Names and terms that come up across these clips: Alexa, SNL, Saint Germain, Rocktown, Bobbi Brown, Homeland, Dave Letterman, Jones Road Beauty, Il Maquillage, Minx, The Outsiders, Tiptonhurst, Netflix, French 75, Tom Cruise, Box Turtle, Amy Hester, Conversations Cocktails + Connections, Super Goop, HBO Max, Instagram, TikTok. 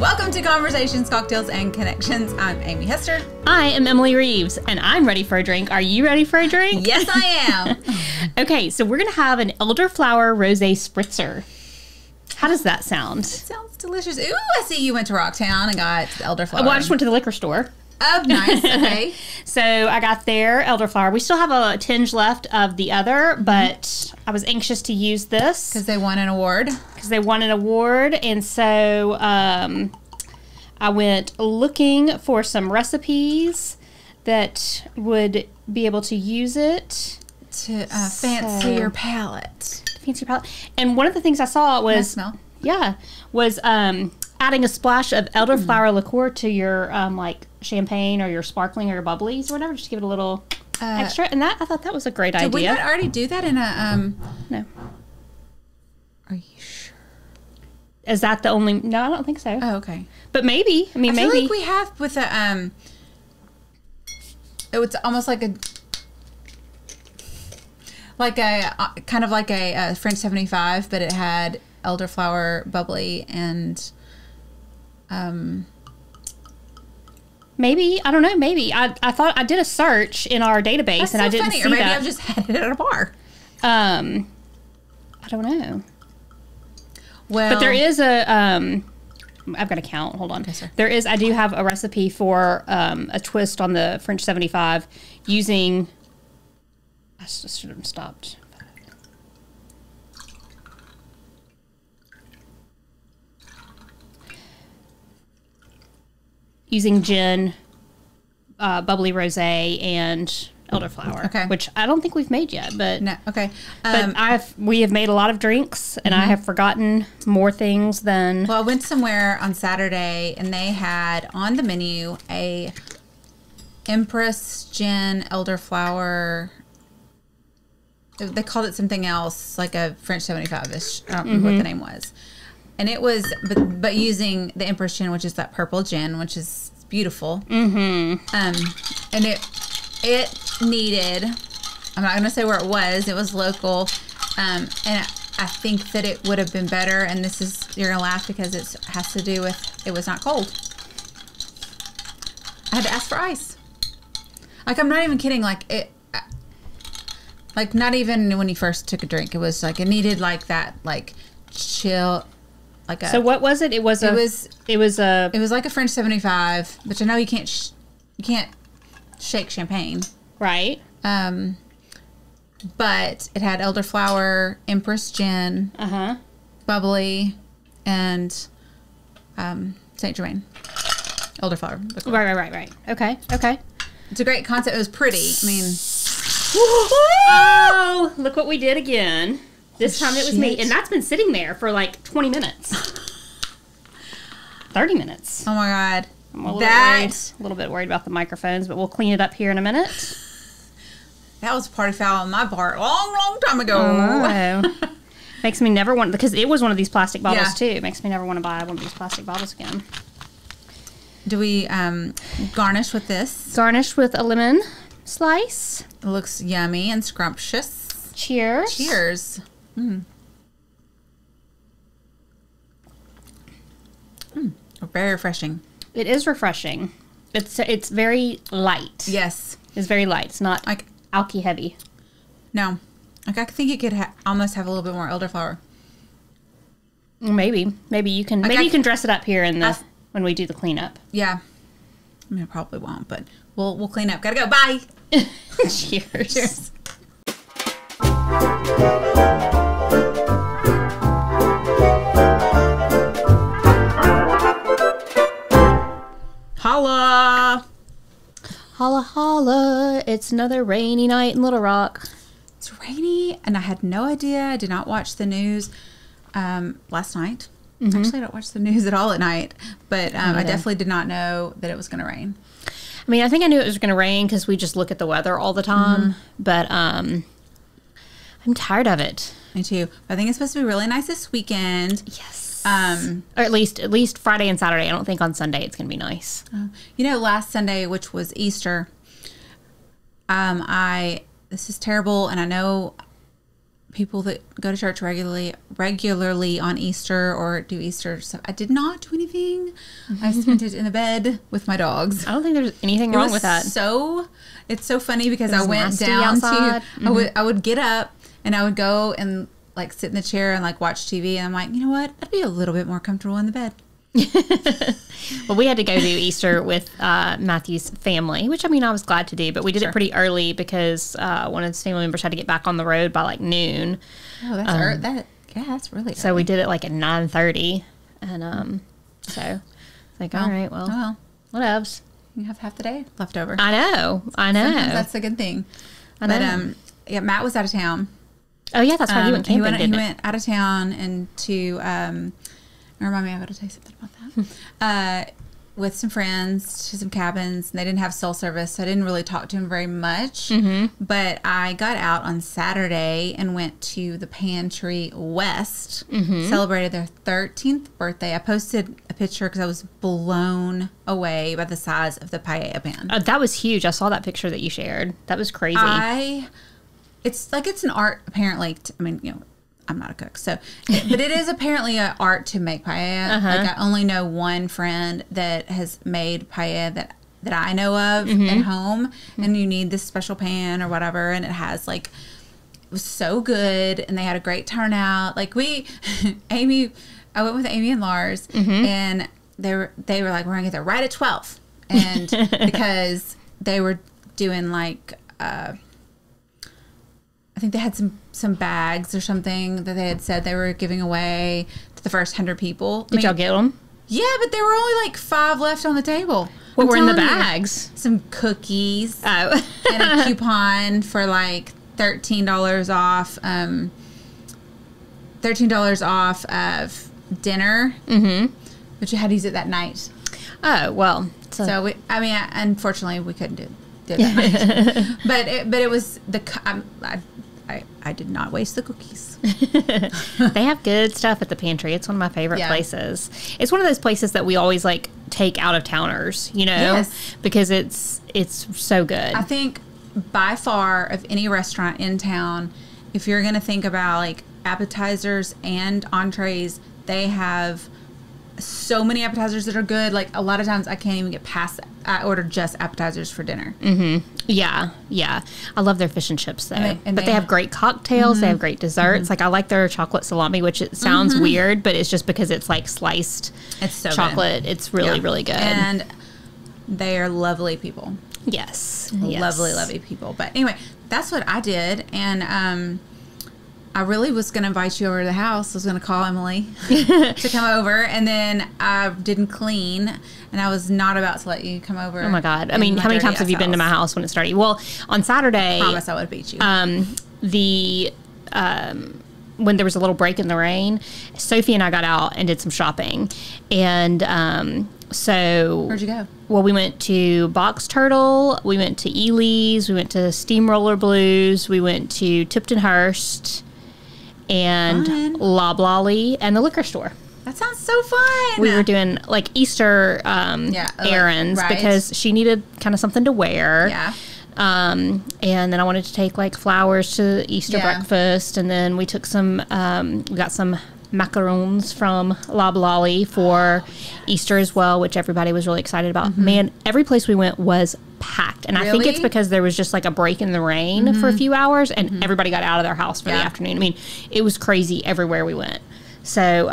Welcome to Conversations, Cocktails, and Connections. I'm Amy Hester. I am Emily Reeves, and I'm ready for a drink. Are you ready for a drink? Yes, I am. Okay, so we're going to have an Elderflower Rosé Spritzer. How does that sound? It sounds delicious. Ooh, I see you went to Rocktown and got elderflower. Well, I just went to the liquor store. Oh, nice. Okay. So I got their elderflower. We still have a tinge left of the other, but I was anxious to use this. Because they won an award. And so I went looking for some recipes that would be able to use it. To fancy your palate. And one of the things I saw was... Nice smell. Yeah. Was adding a splash of elderflower liqueur to your, like, champagne or your sparkling or your bubblies or whatever. Just give it a little extra. And that, I thought that was a great idea. Did we not already do that in a... No. Are you sure? Is that the only... No, I don't think so. Oh, okay. But maybe. I mean, maybe. I feel like we have with a... It's almost like a... kind of like a French 75, but it had elderflower bubbly and, maybe, I don't know, maybe. I thought I did a search in our database and I didn't see that. Or maybe I've just had it at a bar. I don't know. Well, but there is a, I've got to count, hold on. Okay, there is, I do have a recipe for, a twist on the French 75 using... I should have stopped. Using gin, bubbly rosé, and elderflower, okay, which I don't think we've made yet. But no, okay, but we have made a lot of drinks, and I have forgotten more things than. Well, I went somewhere on Saturday, and they had on the menu a Empress gin elderflower. They called it something else, like a French 75-ish. I don't remember what the name was. And it was, but using the Empress gin, which is that purple gin, which is beautiful. And it needed, I'm not going to say where it was local. And I think that it would have been better. And this is, you're going to laugh because it has to do with, it was not cold. I had to ask for ice. Like, I'm not even kidding. Like, it. Like, not even when he first took a drink. It was, like, it needed, like, that, like, chill, like a... So what was it? It was like a French 75, which I know you can't shake champagne. Right. But it had elderflower, Empress gin, bubbly, and Saint Germain. Elderflower. Right. Okay. It's a great concept. It was pretty. I mean... Oh, look what we did again. This time it was me. And that's been sitting there for like 20 minutes. 30 minutes. Oh, my God. I'm a little bit worried about the microphones, but we'll clean it up here in a minute. That was a party foul on my part a long, long time ago. Oh, makes me never want... Because it was one of these plastic bottles, too. It makes me never want to buy one of these plastic bottles again. Do we garnish with this? Garnish with a lemon slice. It looks yummy and scrumptious. Cheers. Cheers. Very refreshing. It is refreshing. It's very light. Yes. It's very light. It's not like alky heavy. No. Like, I think it could almost have a little bit more elderflower. Maybe. Maybe you can dress it up here in the when we do the cleanup. Yeah. I mean, I probably won't, but we'll clean up. Gotta go. Bye. Cheers. Cheers. Holla. Holla, holla. It's another rainy night in Little Rock. It's rainy, and I had no idea. I did not watch the news last night. Actually, I don't watch the news at all at night, but I definitely did not know that it was going to rain. I mean, I think I knew it was going to rain because we just look at the weather all the time, but I'm tired of it. Me too. I think it's supposed to be really nice this weekend. Yes. Or at least Friday and Saturday. I don't think on Sunday it's going to be nice. You know, last Sunday, which was Easter, this is terrible, and I know people that go to church regularly on Easter or do Easter stuff. I did not do anything. I spent it in the bed with my dogs. I don't think there's anything wrong with that. So it's so funny because I went down outside. I would get up and I would go and like sit in the chair and like watch TV. And I'm like, you know what? I'd be a little bit more comfortable in the bed. Well, we had to go do Easter with Matthew's family, which I mean I was glad to do, but we did it pretty early because one of his family members had to get back on the road by like noon. Oh, that's early. That's really early. So we did it like at 9:30, and so it's like, all right, well, whatevs. You have half the day left over. I know. Sometimes that's a good thing. I know. But yeah, Matt was out of town. Oh yeah, that's right. He went camping. He went out of town and to. Remind me, I've got to tell you something about that. With some friends to some cabins, and they didn't have cell service, so I didn't really talk to him very much. But I got out on Saturday and went to the Pantry West, celebrated their 13th birthday. I posted a picture because I was blown away by the size of the paella pan. That was huge. I saw that picture that you shared. That was crazy. It's like it's an art, apparently. I mean, you know, I'm not a cook, so but it is apparently an art to make paella. Like I only know one friend that has made paella that I know of at home, and you need this special pan or whatever, and it has like it was so good, and they had a great turnout. Like I went with Amy and Lars, and they were like, we're gonna get there right at 12, and because they were doing like I think they had some bags or something that they had said they were giving away to the first 100 people. Did y'all get them? Yeah, but there were only like 5 left on the table. What were in the bags? Some cookies and a coupon for like $13 off. $13 off of dinner, but you had to use it that night. Oh well. So we, I mean, unfortunately, we couldn't do that night. But it was the. I did not waste the cookies. They have good stuff at the Pantry. It's one of my favorite places. It's one of those places that we always like take out of towners, you know, because it's so good. I think by far of any restaurant in town, if you're going to think about like appetizers and entrees, they have so many appetizers that are good. Like a lot of times I can't even get past, I order just appetizers for dinner. Yeah. I love their fish and chips though. But they have great cocktails. They have great desserts. Like I like their chocolate salami, which it sounds weird, but it's just because it's like sliced chocolate. Good. It's really, really good. And they are lovely people. Yes. Lovely, lovely people. But anyway, that's what I did. And, I really was going to invite you over to the house. I was going to call Emily to come over, and then I didn't clean, and I was not about to let you come over. Oh, my God. I mean, how many times have you been to my house when it's dirty? Well, on Saturday... I promise I would beat you. When there was a little break in the rain, Sophie and I got out and did some shopping, and... So where'd you go? Well, we went to Box Turtle, we went to Ely's, we went to Steamroller Blues, we went to Tiptonhurst, and Loblolly, and the liquor store. That sounds so fun. We were doing like Easter errands because she needed kind of something to wear. And then I wanted to take like flowers to Easter breakfast, and then we took some. We got some macaroons from Loblolly for Easter as well, which everybody was really excited about. Man, every place we went was packed, and I think it's because there was just like a break in the rain for a few hours, and everybody got out of their house for the afternoon. I mean, it was crazy everywhere we went. So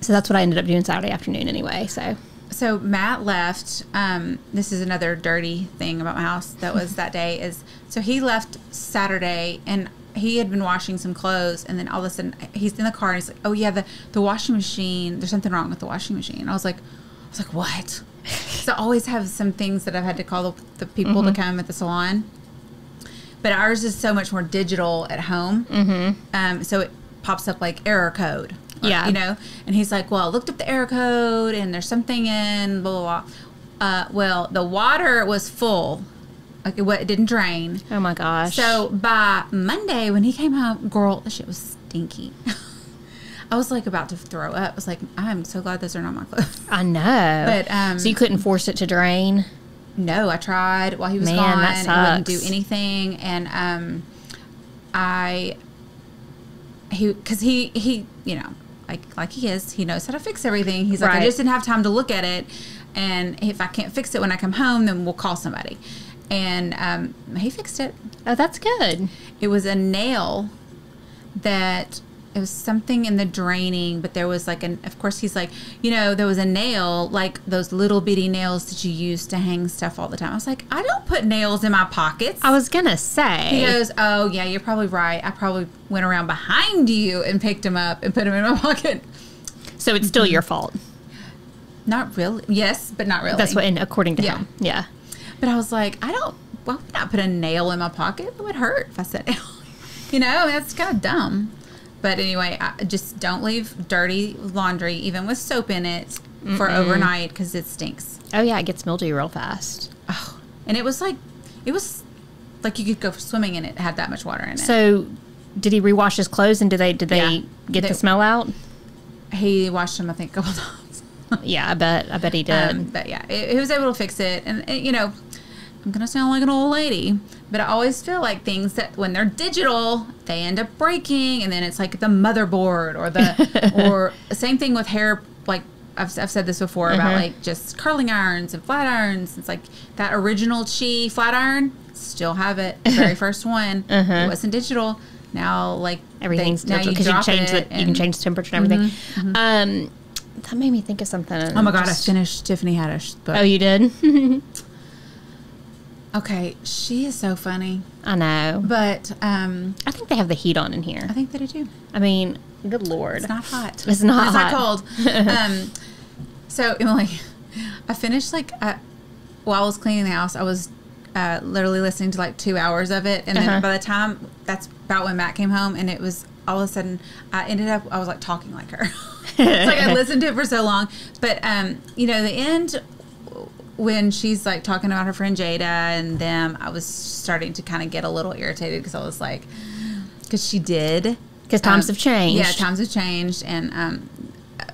so that's what I ended up doing Saturday afternoon anyway. So Matt left. This is another dirty thing about my house that was that day is, so he left Saturday, and he had been washing some clothes, and then all of a sudden he's in the car, and he's like, "Oh yeah, the washing machine. There's something wrong with the washing machine." And I was like, "What?" So I always have some things that I've had to call the people to come at the salon, but ours is so much more digital at home. So it pops up like error code. You know. And he's like, "Well, I looked up the error code, and there's something in blah blah blah." Well, the water was full. Like it didn't drain. Oh my gosh. So by Monday when he came home, girl, the shit was stinky. I was like about to throw up. I was like, I'm so glad those are not my clothes. I know. But so you couldn't force it to drain? No, I tried while he was gone. That sucks. It wouldn't do anything. And I Because he you know, like he is, he knows how to fix everything. He's like, I just didn't have time to look at it. And if I can't fix it when I come home, then we'll call somebody. And he fixed it. Oh, that's good. It was a nail that... It was something in the draining, but there was like an, of course he's like, you know, there was a nail, like those little bitty nails that you use to hang stuff all the time. I was like, I don't put nails in my pockets. I was going to say. He goes, oh yeah, you're probably right. I probably went around behind you and picked them up and put them in my pocket. So it's still your fault. Not really. Yes, but not really. That's what, and according to him. Yeah. But I was like, why would I put a nail in my pocket? It would hurt if I said, you know, that's kind of dumb. But anyway, just don't leave dirty laundry, even with soap in it, for overnight because it stinks. Oh, yeah. It gets mildewy real fast. Oh. And it was like you could go swimming and it had that much water in it. So did he rewash his clothes and did they get the smell out? He washed them, I think, a couple times. Yeah, I bet he did. But yeah, he was able to fix it. And, you know, I'm going to sound like an old lady, but I always feel like things that when they're digital, they end up breaking. And then it's like the motherboard or the, or same thing with hair. Like I've said this before about like just curling irons and flat irons. It's like that original Chi flat iron, still have it. The very first one. It wasn't digital. Now like everything's digital because you can change the temperature and everything. That made me think of something. Oh my God. I finished Tiffany Haddish book. Oh, you did? Okay, she is so funny. I know. But I think they have the heat on in here. I think they do too. I mean, good Lord. It's not hot. It's not hot. It's not cold. So, Emily, I finished like, while I was cleaning the house, I was literally listening to like 2 hours of it. And then by the time, that's about when Matt came home, and it was all of a sudden, I was like talking like her. It's like I listened to it for so long. But, you know, the end... When she's like talking about her friend Jada and them, I was starting to kind of get a little irritated because I was like, because she did. Because times have changed. Yeah, times have changed. And,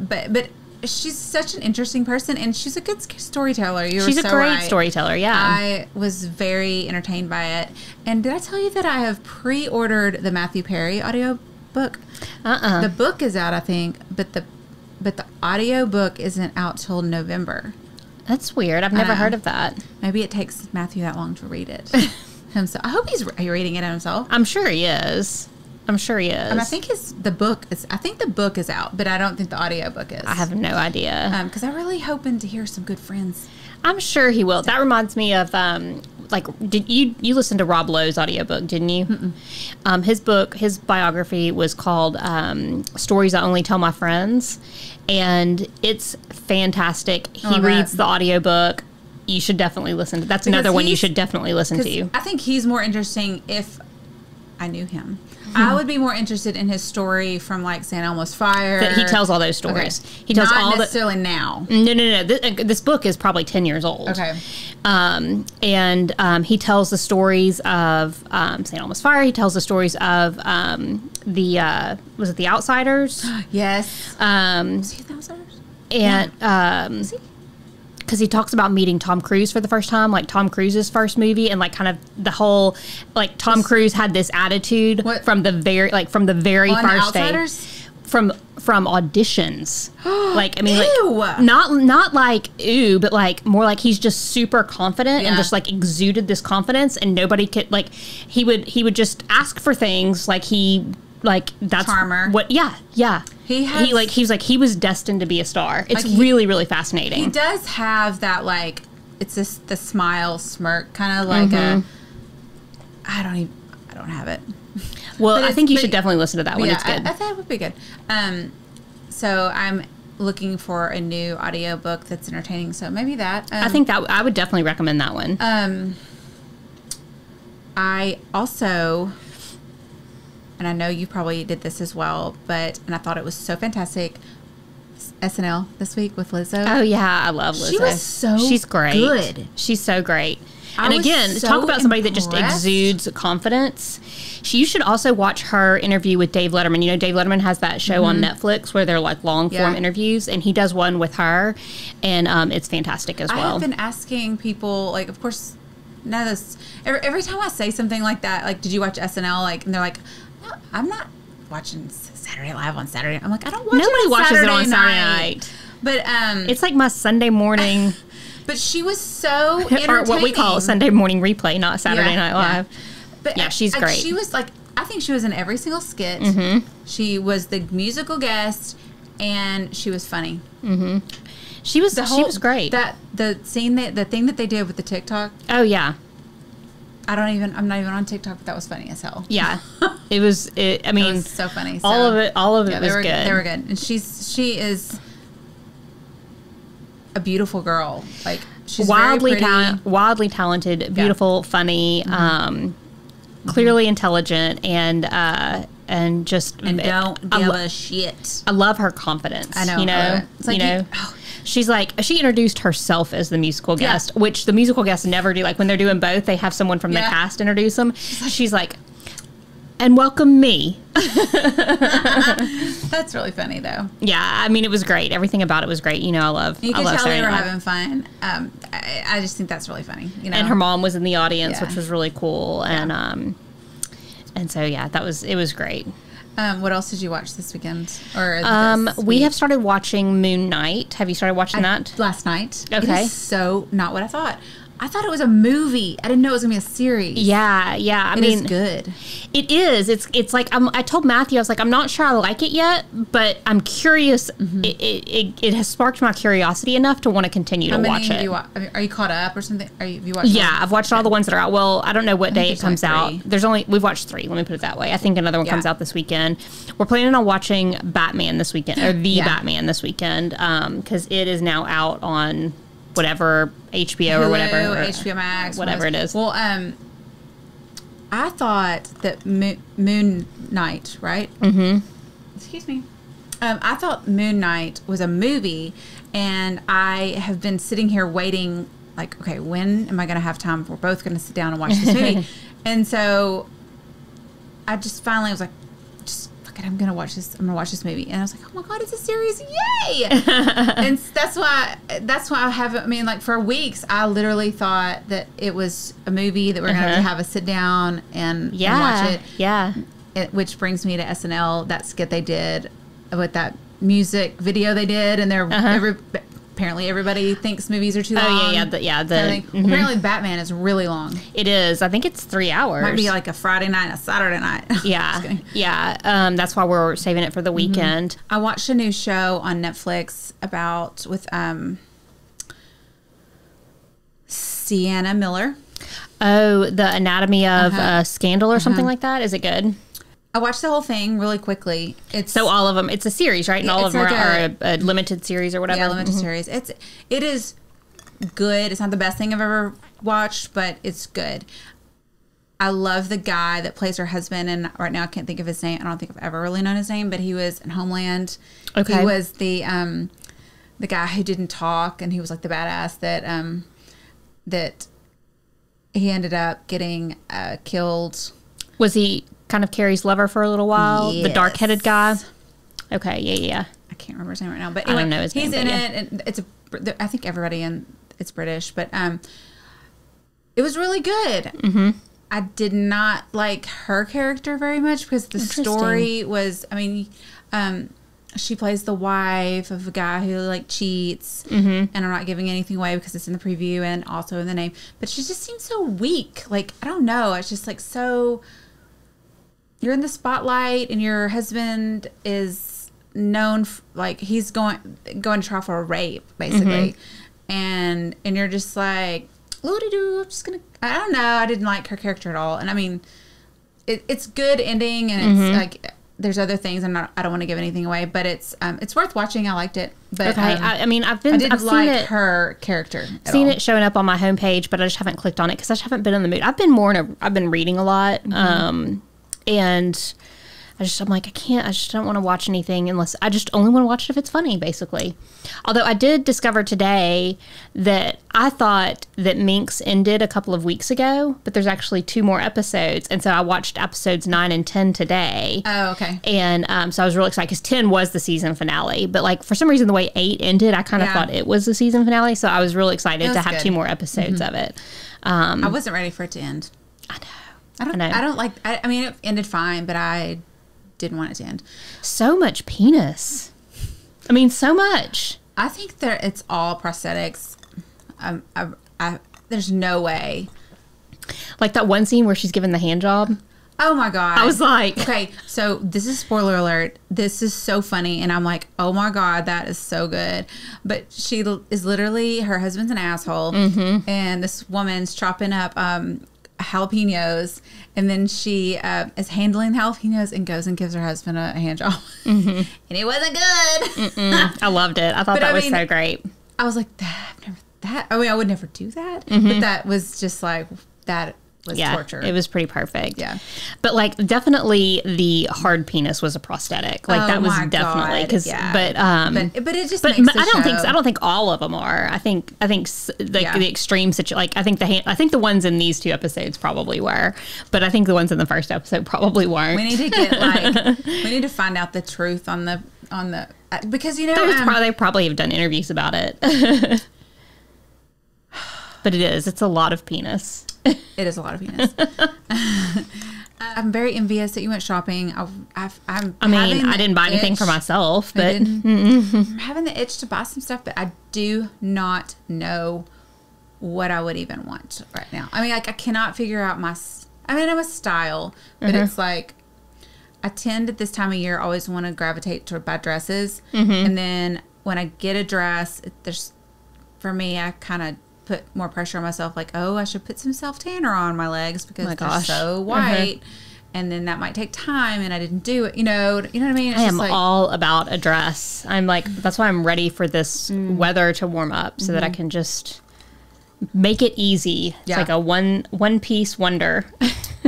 but she's such an interesting person and she's a good storyteller. She's a great storyteller, yeah. I was very entertained by it. And did I tell you that I have pre-ordered the Matthew Perry audiobook? The book is out, I think, but the audiobook isn't out till November. That's weird. I've never heard of that. Maybe it takes Matthew that long to read it himself. I hope he's reading it himself. I'm sure he is. And I think the book is out, but I don't think the audiobook is. I have no idea. Because I'm really hoping to hear some good friends. I'm sure he will. That reminds me of like, did you listen to Rob Lowe's audiobook, didn't you? His biography was called Stories I Only Tell My Friends. And it's fantastic. He reads the audiobook. You should definitely listen to. That's another one you should definitely listen to. I think he's more interesting if I knew him. I would be more interested in his story from like St. Elmo's Fire. He tells all those stories. Okay. He tells all necessarily now. No. This book is probably 10 years old. Okay. He tells the stories of St. Elmo's Fire. He tells the stories of was it The Outsiders? Yes. Was he The Outsiders? And yeah. Because he talks about meeting Tom Cruise for the first time, like Tom Cruise's first movie, and like kind of the whole, like Tom Cruise had this attitude from the very first day, from auditions. Like I mean, like, not like ooh, but like more like he's just super confident and just like exuded this confidence, and nobody could like he would just ask for things like he. Like that's Charmer. What yeah he was destined to be a star. It's like really fascinating. He does have that like it's just the smile smirk kind of like I don't have it. Well, I think you should definitely listen to that one. Yeah, it's good. I thought it would be good. So I'm looking for a new audiobook that's entertaining, so maybe that I think that I would definitely recommend that one. I also and I know you probably did this as well, and I thought it was so fantastic. SNL this week with Lizzo. Oh yeah, I love Lizzo. She's great. Good. She's so great. And again, talk about somebody that just exudes confidence. You should also watch her interview with Dave Letterman. You know, Dave Letterman has that show on Netflix where they're like long form interviews, and he does one with her, and it's fantastic as well. I have been asking people, like, of course, now every time I say something like that, like, did you watch SNL? Like, and they're like. I'm not watching Saturday Live on Saturday. I'm like, I don't watch Nobody watches it on Saturday night. But it's like my Sunday morning. But she was so entertaining. Or what we call Sunday morning replay, not Saturday Night Live. Yeah. But yeah, she's great. She was like, I think she was in every single skit. Mm-hmm. She was the musical guest, and she was funny. Mm-hmm. She was she was great. That the thing that they did with the TikTok. Oh yeah. I'm not even on TikTok, but that was funny as hell. Yeah. It was I mean, it was so funny. All of it was good. They were good. And she is a beautiful girl. Like she's wildly talented, beautiful, funny, clearly intelligent, and don't give a shit. I love her confidence. I know. You know, it's like she's like, she introduced herself as the musical guest, which the musical guests never do. Like when they're doing both, they have someone from the cast introduce them. She's like, and welcome me. That's really funny though. Yeah, I mean, it was great. Everything about it was great. You know, I love Saturday Night Live. You can tell they were having fun. I just think that's really funny. You know, and her mom was in the audience, which was really cool. Yeah. And so yeah, it was great. What else did you watch this weekend? Or we have started watching Moon Knight. Have you started watching that? Last night. Okay. It is so not what I thought. I thought it was a movie. I didn't know it was gonna be a series. Yeah, yeah. I mean, it is good. It is. It's like I told Matthew, I was like, I'm not sure I like it yet, but I'm curious. Mm-hmm. It has sparked my curiosity enough to want to continue to watch it. Are you caught up or something? Have you watched? Yeah, I've watched all the ones that are out. Well, I don't know what day it comes out. We've watched three. Let me put it that way. I think another one comes out this weekend. We're planning on watching Batman this weekend, or the Batman this weekend, because it is now out on whatever HBO Hulu, or whatever, or HBO Max, whatever it is. Well, I thought that Moon Knight, right? Mm-hmm. Excuse me. I thought Moon Knight was a movie, and I have been sitting here waiting, like, okay, when am I going to have time? We're both going to sit down and watch this movie, and so I just finally was like, I'm gonna watch this. I'm gonna watch this movie, and I was like, "Oh my god, it's a series! Yay!" And that's why I haven't. I mean, like for weeks, I literally thought that it was a movie that we're gonna have a sit down and watch it. Yeah. Which brings me to SNL. That skit they did with that music video they did, and they're apparently everybody thinks movies are too long. Oh yeah, apparently Batman is really long. It is. I think it's 3 hours. Might be like a Friday night, a Saturday night. Yeah, yeah. That's why we're saving it for the weekend. Mm-hmm. I watched a new show on Netflix with Sienna Miller. Oh, the Anatomy of a Scandal or something like that. Is it good? I watched the whole thing really quickly. All of them. It's a series, right? And all of them are a limited series or whatever. Yeah, limited series. It is good. It's not the best thing I've ever watched, but it's good. I love the guy that plays her husband, and right now I can't think of his name. I don't think I've ever really known his name, but he was in Homeland. Okay. He was the guy who didn't talk, and he was like the badass that he ended up getting killed. Was he kind of Carrie's lover for a little while? Yes. The dark-headed guy? Okay, yeah. I can't remember his name right now, but anyway, I don't know his name. He's in it, and I think everybody in it's British, but it was really good. Mm-hmm. I did not like her character very much because the story was, she plays the wife of a guy who like cheats, and I'm not giving anything away because it's in the preview and also in the name, but she just seems so weak. Like, I don't know. It's just like so... You're in the spotlight, and your husband is known like he's going to trial for a rape, basically, and you're just like, I'm just gonna. I don't know. I didn't like her character at all, and I mean, it's good ending, and it's like there's other things. I don't want to give anything away, but it's worth watching. I liked it, but okay. I've seen her character showing up on my homepage, but I just haven't clicked on it because I just haven't been in the mood. I've been more in I've been reading a lot. And I'm like, I just don't want to watch anything unless, I just only want to watch it if it's funny, basically. Although I did discover today that I thought that Minx ended a couple of weeks ago, but there's actually 2 more episodes. And so I watched episodes 9 and 10 today. Oh, okay. And so I was really excited because 10 was the season finale. But like for some reason, the way 8 ended, I kind of thought it was the season finale. So I was really excited to have good. 2 more episodes of it. I wasn't ready for it to end. I know. I don't like, I mean, it ended fine, but I didn't want it to end. So much penis. I mean, so much. I think that it's all prosthetics. There's no way. Like that one scene where she's given the hand job. Oh my God. I was like. Okay, so this is spoiler alert. This is so funny. And I'm like, oh my God, that is so good. But she is literally, her husband's an asshole. Mm-hmm. And this woman's chopping up jalapenos. And then she is handling the jalapenos and goes and gives her husband a hand job. Mm-hmm. And it wasn't good. Mm-mm. I loved it. I thought that was so great. I was like, I would never do that. Mm-hmm. But that was just like, that was torture. It was pretty perfect. Yeah. But like definitely the hard penis was a prosthetic. Like that was definitely because but it just makes the I don't think all of them are. I think like the extreme situation, like I think the ones in these two episodes probably were, but I think the ones in the first episode probably weren't. We need to get like we need to find out the truth on the because you know they probably have done interviews about it. But it is. It's a lot of penis. It is a lot of penis. I'm very envious that you went shopping. I didn't buy anything for myself, but I'm having the itch to buy some stuff, but I do not know what I would even want right now. I mean, like I cannot figure out my, I mean, I know a style, but it's like I tend at this time of year always want to gravitate toward buy dresses. And then when I get a dress, for me, I kind of put more pressure on myself, like, oh, I should put some self-tanner on my legs because they're so white. And then that might take time and I didn't do it. You know what I mean? It's all about a dress. I'm like, that's why I'm ready for this weather to warm up so that I can just make it easy. It's like a one-piece wonder.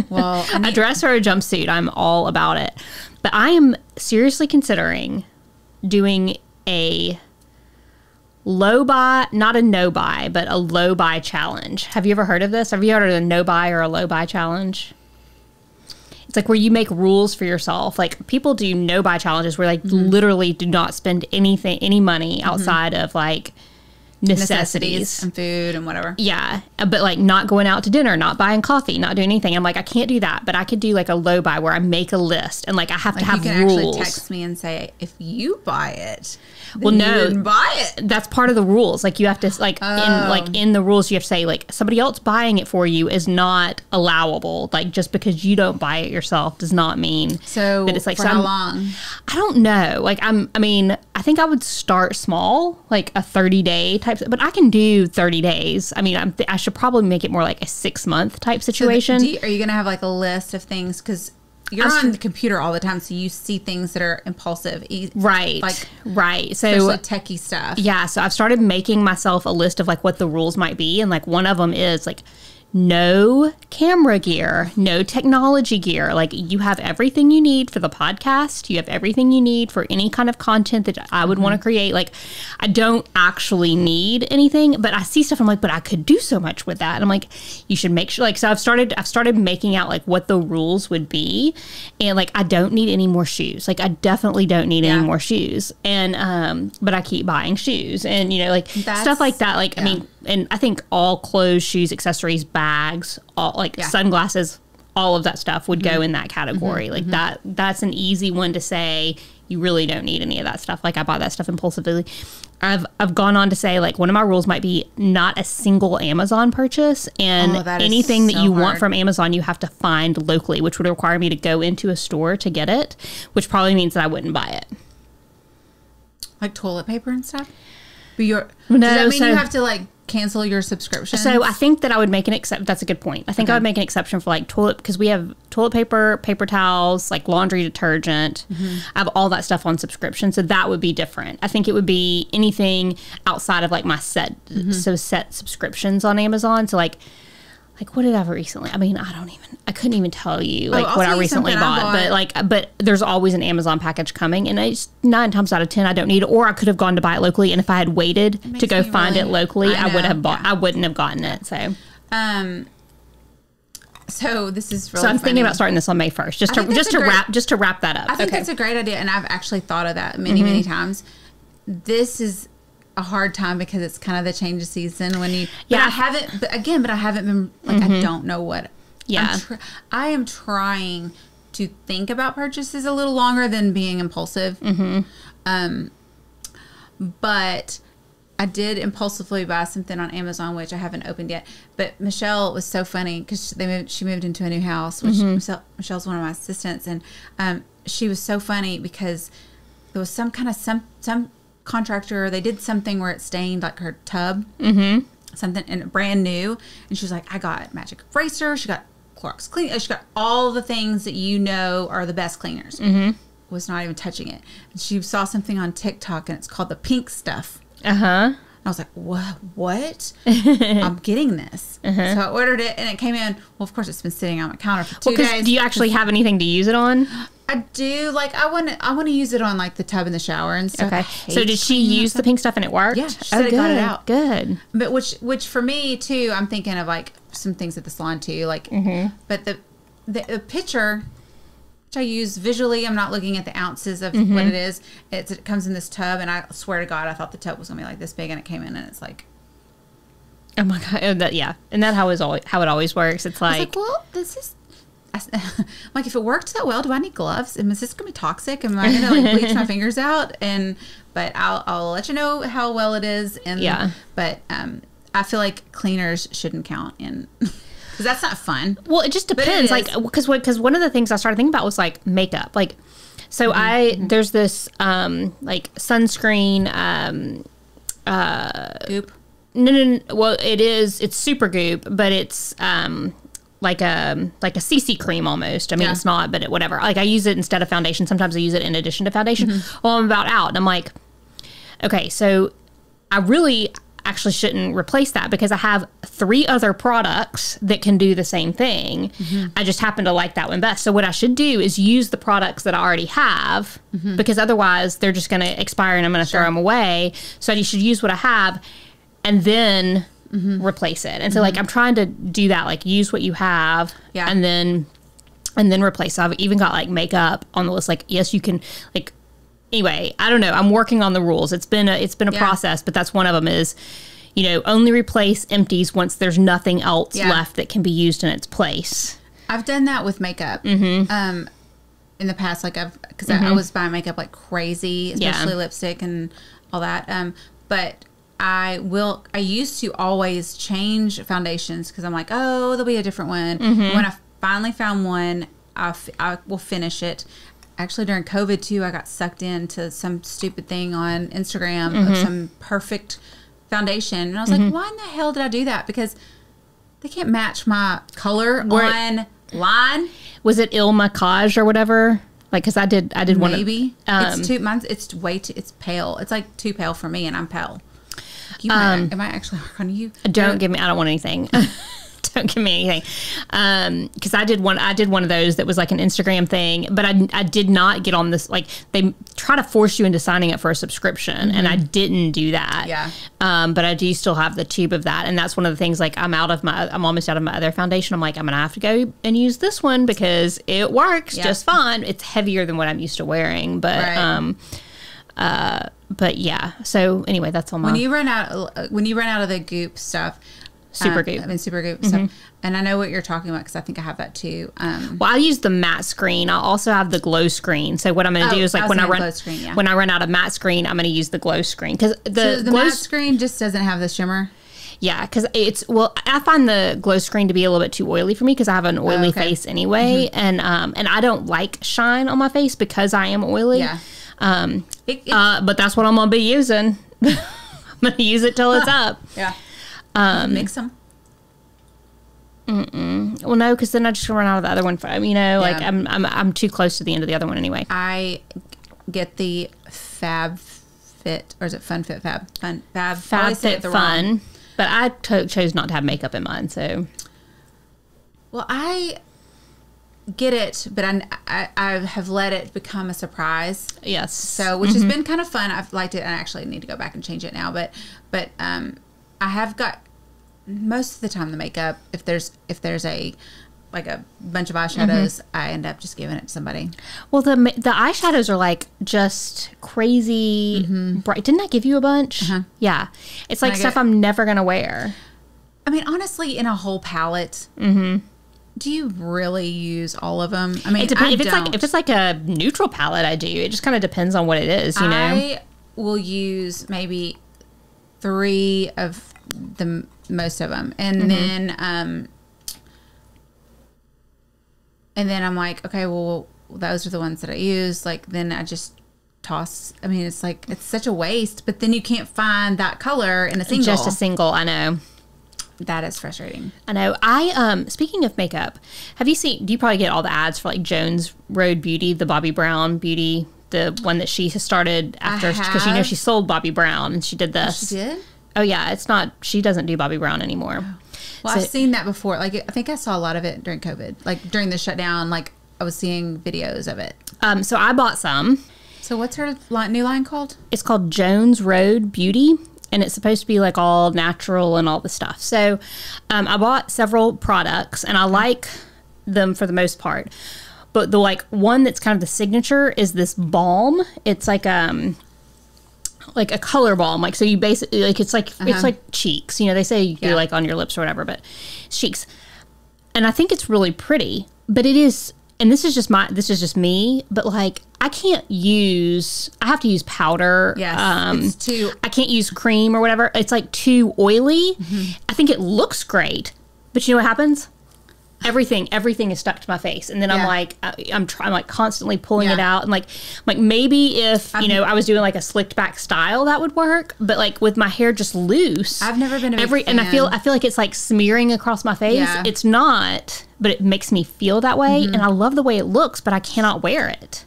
Well, a dress or a jumpsuit, I'm all about it. But I am seriously considering doing a low buy, not a no buy, but a low buy challenge. Have you ever heard of this? Have you heard of a no buy or a low buy challenge? It's like where you make rules for yourself. Like people do no buy challenges where like literally do not spend anything, any money outside of like necessities and food and whatever. Yeah. But like not going out to dinner, not buying coffee, not doing anything. I'm like, I can't do that, but I could do like a low buy where I make a list and like I have like to have you can rules. Actually text me and say, if you buy it, well, no, buy it. That's part of the rules. Like you have to like, in the rules, you have to say like somebody else buying it for you is not allowable. Like just because you don't buy it yourself does not mean that it's like for how long? I don't know. Like I mean, I think I would start small, like a 30-day type. But I can do 30 days. I mean, I should probably make it more like a 6-month type situation. So are you going to have like a list of things? Because you're on the computer all the time, so you see things that are impulsive. Right. Like, right. So, especially techie stuff. Yeah. So I've started making myself a list of like what the rules might be. And like one of them is like no camera gear, no technology gear. Like you have everything you need for the podcast. You have everything you need for any kind of content that I would want to create. Like I don't actually need anything, but I see stuff. I'm like, but I could do so much with that. And I'm like, you should make sure. Like, so I've started making out like what the rules would be. And like, I don't need any more shoes. Like I definitely don't need any more shoes. And, but I keep buying shoes and, you know, like stuff like that. Like, I mean, and I think all clothes, shoes, accessories, bags, all like sunglasses, all of that stuff would go in that category. Like that's an easy one to say. You really don't need any of that stuff. Like I bought that stuff impulsively. I've gone on to say like one of my rules might be not a single Amazon purchase, and anything that you want from Amazon you have to find locally, which would require me to go into a store to get it, which probably means that I wouldn't buy it. Like toilet paper and stuff. But does that mean you have to like cancel your subscription? So I think that I would make an exception. That's a good point. I think I would make an exception for like toilet, because we have toilet paper, paper towels, like laundry detergent. I have all that stuff on subscription, so that would be different. I think it would be anything outside of like my set subscriptions on Amazon. So like what did I have recently? I mean, I couldn't even tell you like what I recently bought, but like, there's always an Amazon package coming, and I just, 9 times out of 10, I don't need it. Or I could have gone to buy it locally. And if I had waited to go find it locally, I would have bought, I wouldn't have gotten it. So, so this is really, so I'm thinking about starting this on May 1st, just to wrap that up. I think that's a great idea. And I've actually thought of that many times. This is a hard time because it's kind of the change of season when you, but I haven't been like, I don't know what. Yeah. I am trying to think about purchases a little longer than being impulsive. Mm-hmm. But I did impulsively buy something on Amazon, which I haven't opened yet. But Michelle was so funny because she moved into a new house, which mm-hmm. Michelle's one of my assistants. And she was so funny because there was some kind of some contractor. They did something where it stained like her tub, mm-hmm. something and brand new. And she was like, I got magic eraser. She got Clorox clean. She got all the things that you know are the best cleaners. Mm-hmm. Was not even touching it. And she saw something on TikTok, and it's called the pink stuff. And I was like, what? I'm getting this. Uh-huh. So I ordered it, and it came in. Well, of course, it's been sitting on my counter for 2 days. Do you actually have anything to use it on? I do. Like, I want to use it on, like, the tub in the shower and stuff. Okay. So did she use the pink stuff, and it worked? Yeah. She said it got it out. Good. But which for me, too, I'm thinking of, like, some things at the salon, too. Like, mm-hmm. But the picture... which I use visually. I'm not looking at the ounces of mm-hmm. what it is. It comes in this tub, and I swear to God, I thought the tub was gonna be like this big, and it came in, and it's like, oh my God, and that, yeah, and that how it always works. It's like, well, this is. I'm like, if it worked that well, do I need gloves? And is this gonna be toxic? Am I gonna like bleach my fingers out? And but I'll let you know how well it is. And yeah, but I feel like cleaners shouldn't count in. Because that's not fun. Well, it just depends. Like, because one of the things I started thinking about was like makeup. Like, so mm-hmm. There's this like sunscreen. Goop. No. Well, it's Super Goop, but it's like a CC cream almost. I mean, it's not, but whatever. Like, I use it instead of foundation. Sometimes I use it in addition to foundation. Mm-hmm. Well, I'm about out, and I'm like, okay, so I really. Actually shouldn't replace that because I have 3 other products that can do the same thing. Mm-hmm. I just happen to like that one best. So what I should do is use the products that I already have mm-hmm. because otherwise they're just going to expire and I'm going to throw them away. So you should use what I have and then mm-hmm. replace it. And so mm-hmm. like I'm trying to do that, like use what you have and then replace. So I've even got like makeup on the list. Like, yes, you can like, anyway, I don't know. I'm working on the rules. It's been a process, but that's one of them is, you know, only replace empties once there's nothing else left that can be used in its place. I've done that with makeup in the past, like because mm-hmm. I was buying makeup like crazy, especially lipstick and all that. But I used to always change foundations because I'm like, oh, there'll be a different one. Mm-hmm. When I finally found one, I will finish it. Actually, during COVID, too, I got sucked into some stupid thing on Instagram mm-hmm. of some perfect foundation. And I was mm-hmm. like, why in the hell did I do that? Because they can't match my color online. Was it Il Maquillage or whatever? Like, because I did one. Maybe. It's way too, it's pale. It's like too pale for me, and I'm pale. It might actually work on you. Don't give me, I don't want anything. Don't give me anything. Because I did one of those that was like an Instagram thing, but I did not get on this. Like, they try to force you into signing up for a subscription, mm-hmm. and I didn't do that. Yeah. But I do still have the tube of that, and that's one of the things. Like, I'm almost out of my other foundation. I'm like, I'm gonna have to go and use this one because it works just fine. It's heavier than what I'm used to wearing, but but yeah. So anyway, that's all my. When you run out of the goop stuff. Super Goop. I mean, Super Goop. Mm-hmm. So, and I know what you're talking about because I think I have that too. Well, I use the matte screen. I also have the glow screen. So what I'm going to do is like when I run out of matte screen, I'm going to use the glow screen because the matte screen just doesn't have the shimmer. Yeah, because I find the glow screen to be a little bit too oily for me because I have an oily face anyway, mm-hmm. And I don't like shine on my face because I am oily. Yeah. But that's what I'm going to be using. I'm going to use it till it's up. Yeah. Mix them. Well, no, because then I just run out of the other one. Like I'm too close to the end of the other one anyway. I get the FabFit, or is it FunFit Fab? FabFit Fun. But I chose not to have makeup in mine. So, well, I get it, but I have let it become a surprise. Yes. So, which has been kind of fun. I've liked it, and I actually need to go back and change it now. But I have got most of the time the makeup. If there's a bunch of eyeshadows, I end up just giving it to somebody. Well, the eyeshadows are like just crazy bright. Didn't I give you a bunch? Yeah, it's like stuff I'm never gonna wear. I mean, honestly, in a whole palette, Do you really use all of them? I mean, it depends. If it's like a neutral palette, I do. It just kind of depends on what it is, you know? I will use maybe 3 of the most of them. And then I'm like, okay, well, those are the ones that I use. Like, then I just toss. I mean, it's like, it's such a waste, but then you can't find that color in a single. Just a single, I know. That is frustrating. I know. Speaking of makeup, do you probably get all the ads for like Jones Road Beauty, the Bobbi Brown beauty, the one that she has started after, because you know she sold Bobbi Brown and she did this. She did? Oh yeah, she doesn't do Bobbi Brown anymore. Well, so, I've seen that before. Like, I think I saw a lot of it during COVID, like during the shutdown, like I was seeing videos of it. So I bought some. So what's her new line called? It's called Jones Road Beauty. And it's supposed to be like all natural and all the stuff. So I bought several products and I like them for the most part. But the like one that's kind of the signature is this balm. It's like a color balm. Like, so you basically like, it's like cheeks, you know, they say you do like on your lips or whatever, but it's cheeks. And I think it's really pretty, but it is. And this is just me, but like I have to use powder. Yes, I can't use cream or whatever. It's like too oily. Mm-hmm. I think it looks great, but you know what happens? Everything is stuck to my face, and then I'm like, I'm like constantly pulling it out, and like maybe if I was doing like a slicked back style that would work, but like with my hair just loose, I've never been a big fan. And I feel like it's like smearing across my face. Yeah. It's not, but it makes me feel that way, and I love the way it looks, but I cannot wear it.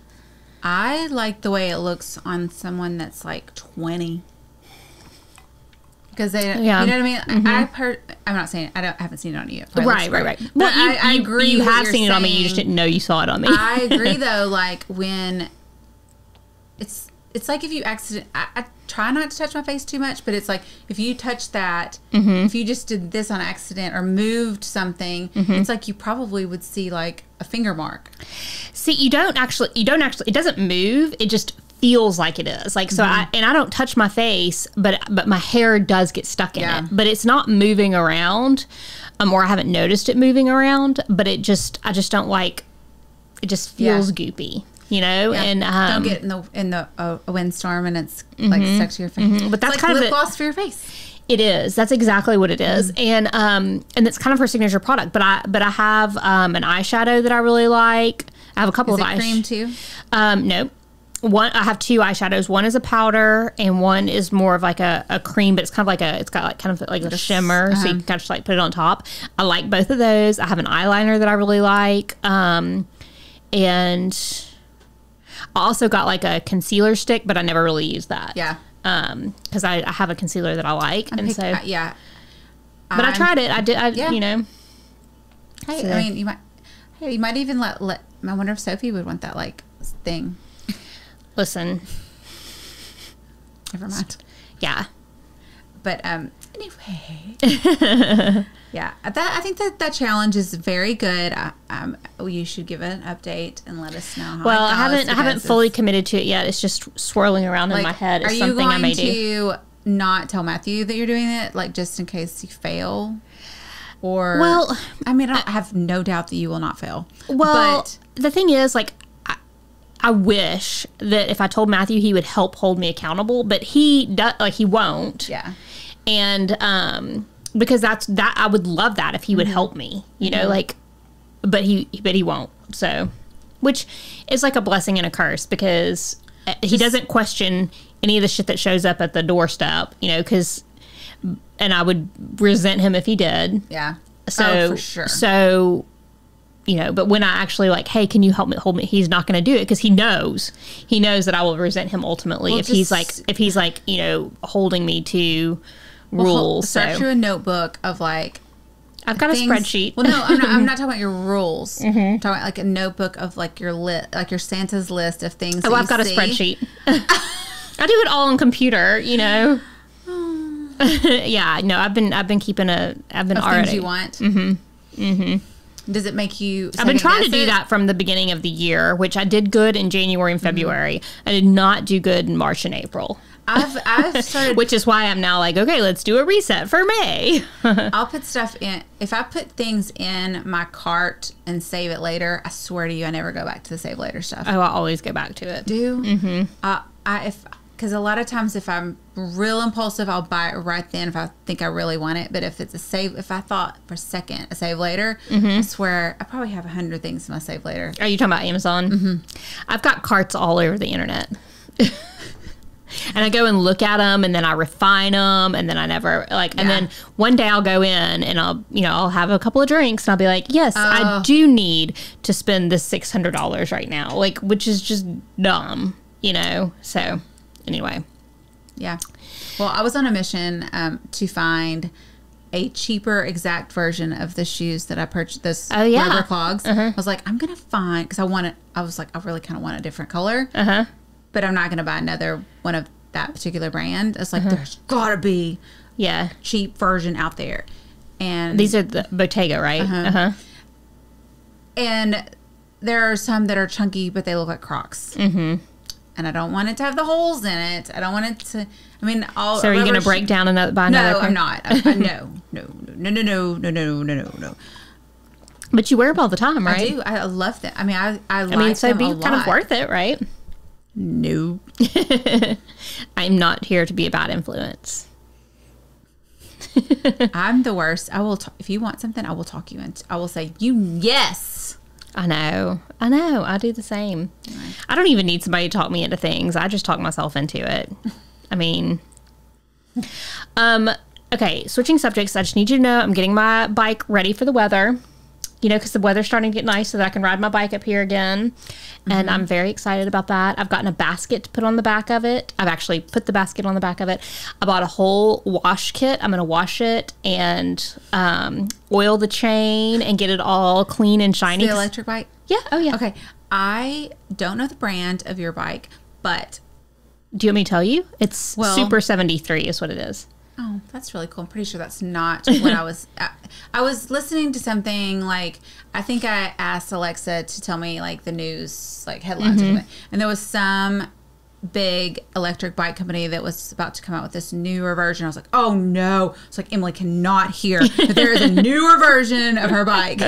I like the way it looks on someone that's like 20. Because they, you know what I mean. I've heard. I'm not saying I haven't seen it on you. Right. But well, I agree. You have seen it on me. You just didn't know you saw it on me. I agree, though. Like when it's like if you I try not to touch my face too much, but it's like if you touch that, if you just did this on accident or moved something, it's like you probably would see like a finger mark. See, you don't actually. It doesn't move. It just feels like it is. Like, so I don't touch my face, but my hair does get stuck in it, but it's not moving around, or I haven't noticed it moving around, but I just don't like, it just feels goopy, you know? Yeah. And, don't get in the windstorm and it's like stuck to your face. But that's kind of lip gloss for your face. It is. That's exactly what it is. And it's kind of her signature product, but I have, an eyeshadow that I really like. I have a couple of eyeshadows. Is it cream too? No. I have 2 eyeshadows. One is a powder, and one is more of like a cream, but it's kind of like a shimmer, so you can kind of just like put it on top. I like both of those. I have an eyeliner that I really like, and I also got like a concealer stick, but I never really use that. Yeah, because I have a concealer that I like, but I tried it. I did. You know. Hey, so. I mean, you might even let. I wonder if Sophie would want that like thing. Listen. Never mind. Yeah. But anyway. Yeah. I think that challenge is very good. You should give it an update and let us know how. Well, I haven't fully committed to it yet. It's just swirling around in my head. It's something I may do. Are you going to not tell Matthew that you're doing it, like just in case you fail? Or well, I mean, I have no doubt that you will not fail. Well, but the thing is, like, I wish that if I told Matthew, he would help hold me accountable, but he won't. Yeah. And because I would love that if he would help me, you know, like, but he won't. So, which is like a blessing and a curse, because he doesn't question any of the shit that shows up at the doorstep, you know, and I would resent him if he did. Yeah. So, oh, for sure. So, you know, but when I actually like, hey, can you help me hold me? He's not going to do it because he knows that I will resent him ultimately if he's like, you know, holding me to rules. Start through a notebook of like, I've got a spreadsheet. Well, no, I'm not talking about your rules. I'm talking about like a notebook of like your Santa's list of things. Oh, I've got a spreadsheet. I do it all on computer, you know. Yeah, no, I've been keeping already. Things you want. Does it make you? I've been trying to do that from the beginning of the year, which I did good in January and February. I did not do good in March and April. I've started, which is why I'm now like, okay, let's do a reset for May. I'll put stuff in. If I put things in my cart and save it later, I swear to you, I never go back to the save later stuff. Oh, I always go back to it. Do? Mm-hmm. Because a lot of times if I'm real impulsive, I'll buy it right then if I think I really want it. But if it's a save, if I thought for a second, a save later, mm-hmm. I swear I probably have 100 things in my save later. Are you talking about Amazon? Mm-hmm. I've got carts all over the internet. And I go and look at them, and then I refine them, and then I never, like, yeah. And then one day I'll go in, and I'll, you know, I'll have a couple of drinks, and I'll be like, yes, I do need to spend this $600 right now, like, which is just dumb, you know, so, anyway. Yeah. Well, I was on a mission to find a cheaper exact version of the shoes that I purchased, this rubber clogs. Uh-huh. I was like, I'm going to find, because I want it, I was like, I really kind of want a different color. Uh-huh. But I'm not going to buy another one of that particular brand. It's like, there's got to be a cheap version out there. And these are the Bottega, right? Uh-huh. Uh-huh. And there are some that are chunky, but they look like Crocs. Mm-hmm. And I don't want it to have the holes in it. I don't want it to, I mean, all. So are you going to break down and buy another? No, I'm not. No. But you wear them all the time, right? I do. I love them. I mean, I like them so it'd be kind of worth it, right? No. I'm not here to be a bad influence. I'm the worst. I will if you want something, I will talk you into. I will say, you yes. I know. I do the same. Right. I don't even need somebody to talk me into things. I just talk myself into it. I mean, okay, switching subjects. I just need you to know I'm getting my bike ready for the weather. You know, because the weather's starting to get nice so that I can ride my bike up here again. And I'm very excited about that. I've gotten a basket to put on the back of it. I've actually put the basket on the back of it. I bought a whole wash kit. I'm going to wash it and oil the chain and get it all clean and shiny. It's the electric bike? Yeah. Oh, yeah. Okay. I don't know the brand of your bike, but... Do you want me to tell you? It's Super 73 is what it is. Oh, that's really cool. I'm pretty sure that's not what I was... I was listening to something, like, I think I asked Alexa to tell me, like, the news, like, headlines. Mm-hmm. And there was some big electric bike company that was about to come out with this newer version. I was like, oh, no. It's like, Emily cannot hear that there is a newer version of her bike.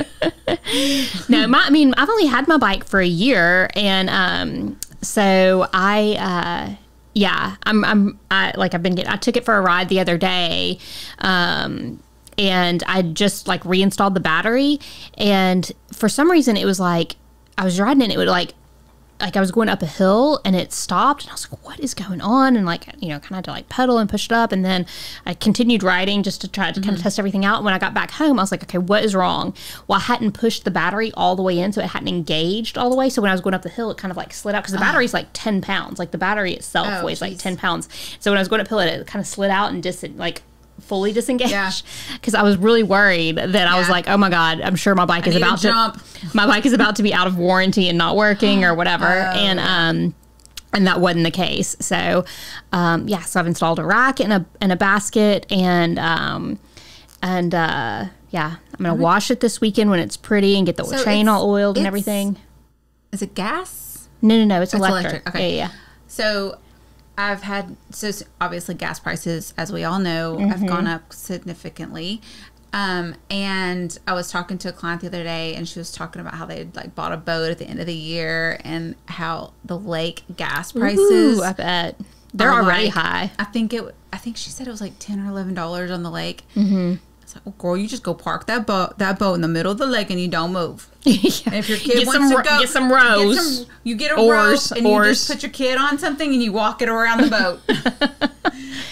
No, I mean, I've only had my bike for a year. And so I... Yeah, I took it for a ride the other day, and I just like reinstalled the battery, and for some reason it was like, I was riding and it would like I was going up a hill and it stopped and I was like, what is going on? And like, you know, kind of had to like pedal and push it up, and then I continued riding just to try to kind of test everything out. When I got back home, I was like, okay, what is wrong? Well, I hadn't pushed the battery all the way in, so it hadn't engaged all the way. So when I was going up the hill, it kind of like slid out because the battery's like 10 pounds. Like the battery itself weighs like 10 pounds. So when I was going uphill, it kind of slid out and fully disengaged because I was really worried that I was like, oh my god, I'm sure my bike is about to my bike is about to be out of warranty and not working or whatever. And that wasn't the case. So so I've installed a rack and a basket, and I'm gonna wash it this weekend when it's pretty and get the chain all oiled and everything. Is it gas? No, it's electric. Okay. Yeah. So I've had, obviously gas prices, as we all know, have gone up significantly. And I was talking to a client the other day, and she was talking about how they had like bought a boat at the end of the year, and how the lake gas prices. Ooh, I bet they're already high. I think she said it was like $10 or $11 on the lake. Mm-hmm. It's like, well, girl, you just go park that boat in the middle of the lake, and you don't move. And if your kid wants to get a rope, you just put your kid on something and you walk it around the boat.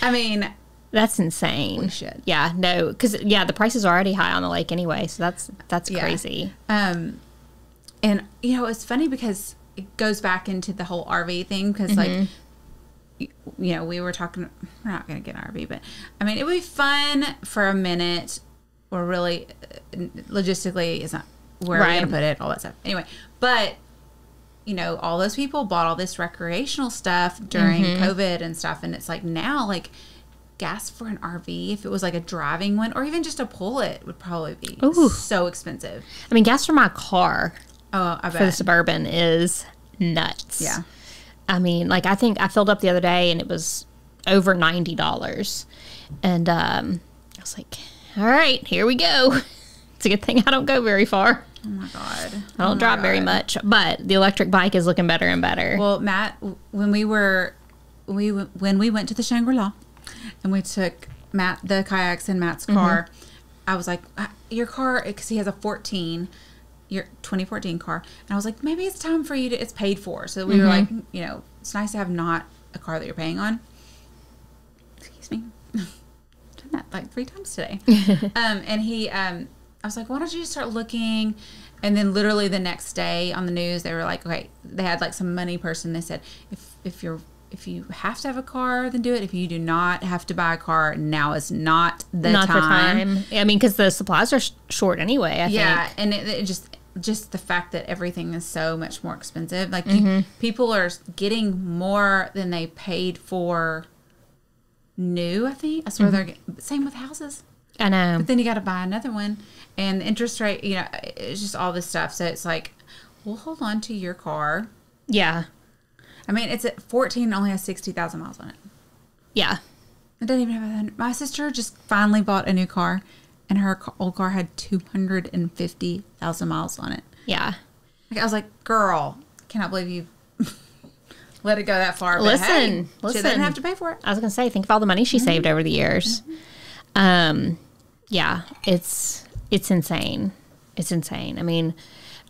I mean, that's insane. We should. Yeah, no, because the prices are already high on the lake anyway, so that's crazy. And you know, it's funny because it goes back into the whole RV thing, because like, you know, we were talking, we're not going to get an RV, but I mean, it would be fun for a minute, or really logistically it's not where we're going to put it, all that stuff. Anyway, but you know, all those people bought all this recreational stuff during COVID and stuff, and it's like now, like gas for an RV, if it was like a driving one or even just a pullet, would probably be so expensive. I mean, gas for my car for the Suburban is nuts. Yeah. I mean, like, I think I filled up the other day and it was over $90. And I was like, all right, here we go. It's a good thing I don't go very far. Oh my God. I don't drive very much, but the electric bike is looking better and better. Well, Matt, when we went to the Shangri-La and we took Matt, the kayaks in Matt's car, I was like, your car, because he has a 14, your 2014 car. And I was like, maybe it's time for you to, it's paid for. So we were like, you know, it's nice to have not a car that you're paying on. Excuse me. Done that like 3 times today. And he, I was like, why don't you just start looking? And then literally the next day on the news, they were like, okay, they had like some money person. They said, if you have to have a car, then do it. If you do not have to buy a car, now is not the time. Not the time. I mean, because the supplies are short anyway, I think. Yeah, and it just the fact that everything is so much more expensive. Like people are getting more than they paid for new, I think. I swear they're, same with houses. I know. But then you got to buy another one. And the interest rate, you know, it's just all this stuff. So it's like, well, hold on to your car. Yeah. I mean, it's at 14 and only has 60,000 miles on it. Yeah. It doesn't even have a... My sister just finally bought a new car, and her old car had 250,000 miles on it. Yeah. Like, I was like, girl, cannot believe you let it go that far. But listen, hey, she didn't have to pay for it. I was going to say, think of all the money she saved over the years. Yeah, it's insane. It's insane. I mean,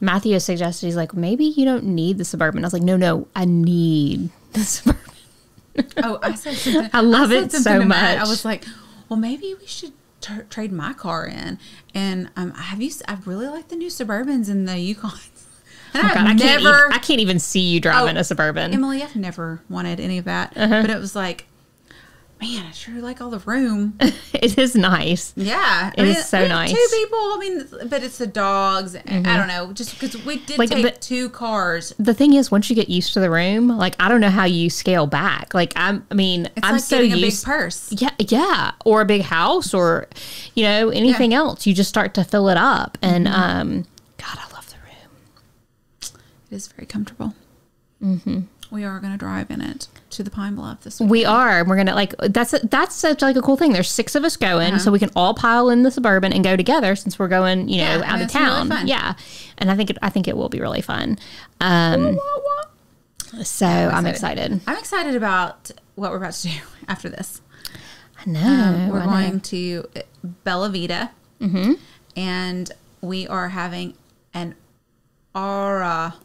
Matthew suggested, he's like, maybe you don't need the Suburban. I was like, no, I need the Suburban. Oh, I said something. I love it so much. I was like, well, maybe we should trade my car in. And I really like the new Suburbans and the Yukons. And I can't even see you driving a Suburban. Emily, I've never wanted any of that. But it was like, man, I sure like all the room. It is nice. Yeah. It is so nice. 2 people. I mean, but it's the dogs. I don't know. Just because we did like, take 2 cars. The thing is, once you get used to the room, like, I don't know how you scale back. Like, I'm like so used. It's like a big purse. Yeah. Yeah. Or a big house or, you know, anything else. You just start to fill it up. And, God, I love the room. It is very comfortable. We are going to drive in it to the Pine Bluff this weekend. We are. We're going to, like, that's such, like, a cool thing. There's 6 of us going, so we can all pile in the Suburban and go together since we're going, you know, out of town. Really fun. Yeah. And I think it will be really fun. So I'm excited. I'm excited about what we're about to do after this. I know. We're going to Bella Vita, and we are having an aura.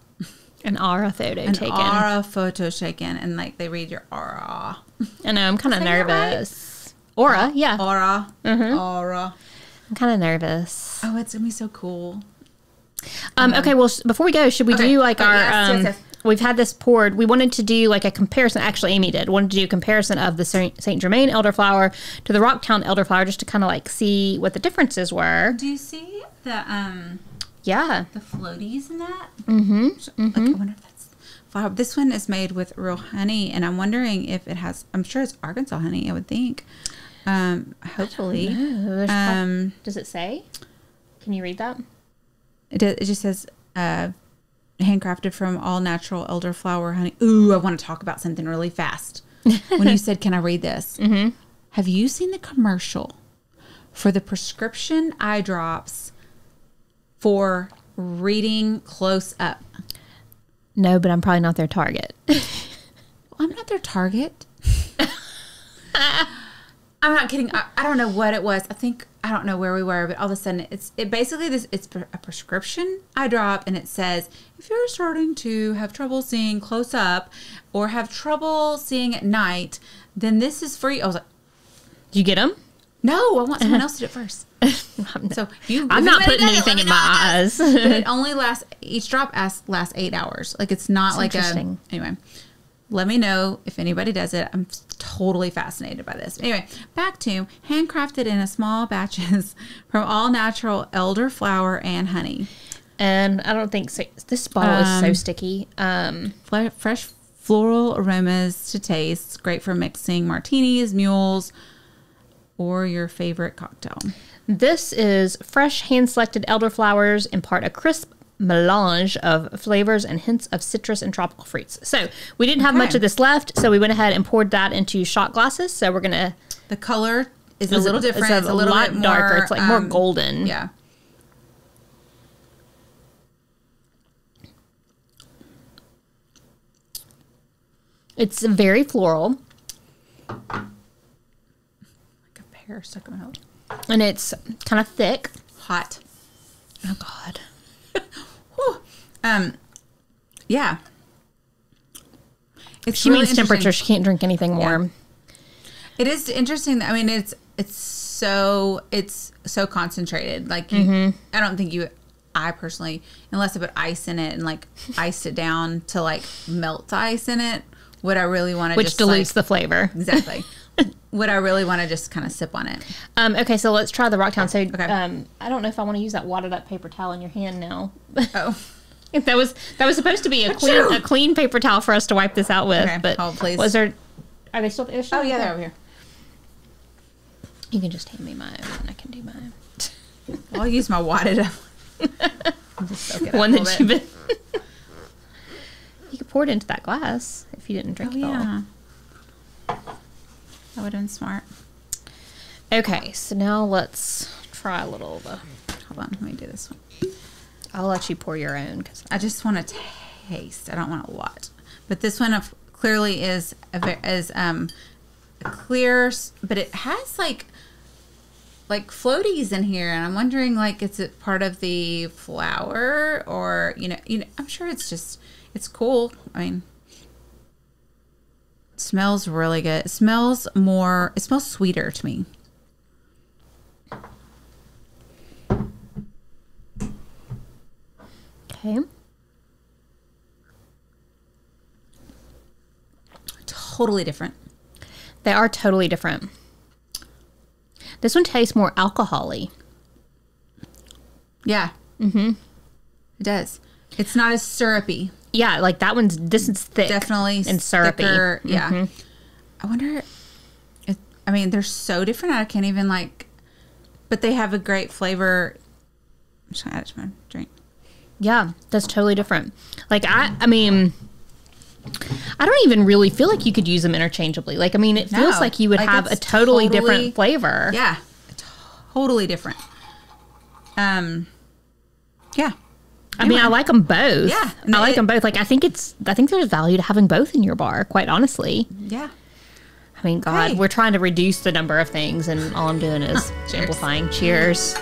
An aura photo taken. An aura photo taken, and like they read your aura. I know, I'm kind of nervous. Right? Aura, yeah. Aura. Aura. I'm kind of nervous. Oh, it's going to be so cool. Okay, well, before we go, should we do like our... Yes. We've had this poured. We wanted to do like a comparison. Actually, Amy did. Wanted to do a comparison of the Saint Germain elderflower to the Rocktown elderflower just to kind of like see what the differences were. Do you see the... Yeah. The floaties in that. Look, I wonder if that's flower. This one is made with real honey, and I'm wondering if it has, I'm sure it's Arkansas honey, I would think. Hopefully. Does it say? Can you read that? It just says, handcrafted from all natural elderflower honey. Ooh, I want to talk about something really fast. When you said, can I read this? Have you seen the commercial for the prescription eye drops for reading close up? No, but I'm probably not their target. Well, I'm not their target. I'm not kidding. I don't know what it was. I don't know where we were, but all of a sudden it's a prescription eye drop, and it says, if you're starting to have trouble seeing close up or have trouble seeing at night, then this is free. I was like, did you get them? No, I want someone else to do it first. I'm not putting anything in my eyes. But it only lasts, each drop lasts 8 hours. Like, it's not like a, anyway, let me know if anybody does it. I'm totally fascinated by this. Anyway, back to handcrafted in a small batches from all natural elderflower and honey. And I don't think, so. This bottle is so sticky. Fresh floral aromas to taste. Great for mixing martinis, mules, or your favorite cocktail. This is fresh, hand-selected elderflowers impart a crisp, melange of flavors and hints of citrus and tropical fruits. So we didn't have much of this left, so we went ahead and poured that into shot glasses. So we're gonna. The color is a little different. It's a little lot bit darker. More, it's like more golden. Yeah. It's very floral. Like a pear stuck out. And it's kind of thick. Hot. Oh, God. Yeah. It's she really means temperature. She can't drink anything warm. Yeah. It is interesting. I mean, it's so concentrated. Like, you, I don't think you... I personally, unless I put ice in it and, like, ice it down to, like, melt ice in it, would I really want to just... Which dilutes the flavor. Exactly. Would I really want to just kind of sip on it? Okay, so let's try the Rocktown. So I don't know if I want to use that wadded up paper towel in your hand now. Oh. that was supposed to be a clean paper towel for us to wipe this out with. Okay. But oh, please. Was there... Are they still... Oh, yeah, they're over here. You can just hand me mine. I can do mine. I'll use my wadded up. One that you've been... You could pour it into that glass if you didn't drink it all. That would have been smart. Okay, so now let's try a little of the... Hold on, let me do this one. I'll let you pour your own. Cause I just want to taste. I don't want a lot. But this one clearly is clear, but it has like floaties in here, and I'm wondering, like, is it part of the flower, or you know, I'm sure it's just... It's cool. I mean, it smells really good. It smells more... It smells sweeter to me. Okay. Totally different. They are totally different. This one tastes more alcohol-y. Yeah. Mm-hmm. It does. It's not as syrupy. Yeah, like that one's... This is thick. Definitely and syrupy. Thicker, yeah. I wonder... I mean, they're so different. I can't even like... But they have a great flavor. I'm just going to add it to my drink. Yeah, that's totally different. Like, I mean... I don't even really feel like you could use them interchangeably. Like, I mean, it feels like you would have a totally different flavor. Yeah, totally different. Yeah. Anyway. I mean, I like them both. Yeah. I like them both. Like, I think there's value to having both in your bar, quite honestly. Yeah. I mean, God, we're trying to reduce the number of things, and all I'm doing is amplifying. Cheers.